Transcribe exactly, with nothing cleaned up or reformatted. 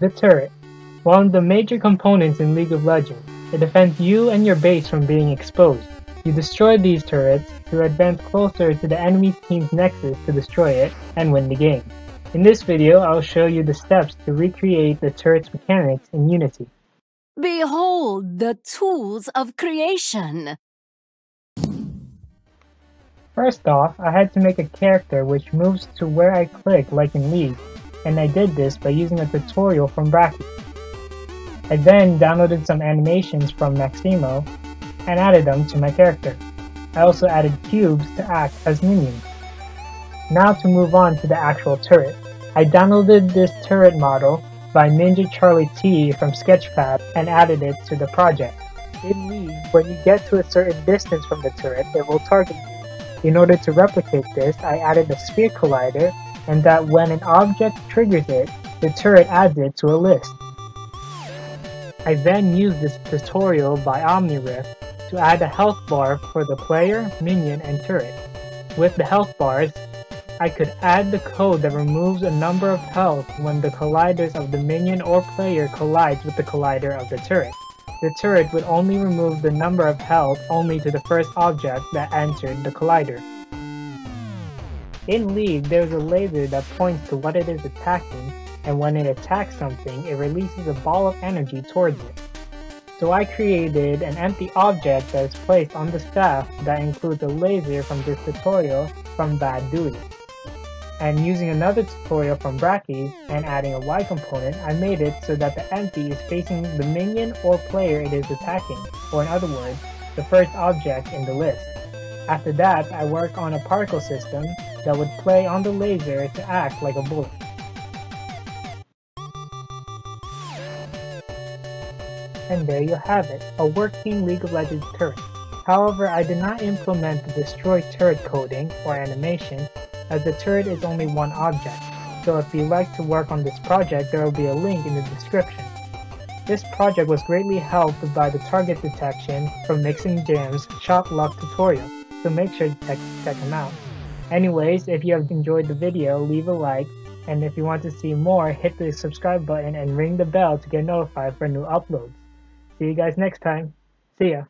the turret. One of the major components in League of Legends, it defends you and your base from being exposed. You destroy these turrets to advance closer to the enemy team's nexus to destroy it and win the game. In this video, I'll show you the steps to recreate the turret's mechanics in Unity. Behold the tools of creation! First off, I had to make a character which moves to where I click like in League, and I did this by using a tutorial from Brackeys. I then downloaded some animations from Mixamo and added them to my character. I also added cubes to act as minions. Now to move on to the actual turret. I downloaded this turret model by Ninja Charlie T from Sketchfab and added it to the project. In League, when you get to a certain distance from the turret, it will target you. In order to replicate this, I added a sphere collider, and that when an object triggers it, the turret adds it to a list. I then used this tutorial by Omnirift to add a health bar for the player, minion, and turret. With the health bars, I could add the code that removes a number of health when the colliders of the minion or player collides with the collider of the turret. The turret would only remove the number of health only to the first object that entered the collider. In League, there is a laser that points to what it is attacking, and when it attacks something, it releases a ball of energy towards it. So I created an empty object that is placed on the staff that includes a laser from this tutorial from Ba Duy. And using another tutorial from Brackeys and adding a Y component, I made it so that the empty is facing the minion or player it is attacking, or in other words, the first object in the list. After that, I work on a particle system that would play on the laser to act like a bullet. And there you have it, a working League of Legends turret. However, I did not implement the destroy turret coding or animation, as the turret is only one object, so if you'd like to work on this project, there will be a link in the description. This project was greatly helped by the target detection from Mix and Jam's Shot Lock tutorial, so make sure to check, check them out. Anyways, if you have enjoyed the video, leave a like, and if you want to see more, hit the subscribe button and ring the bell to get notified for new uploads. See you guys next time. See ya!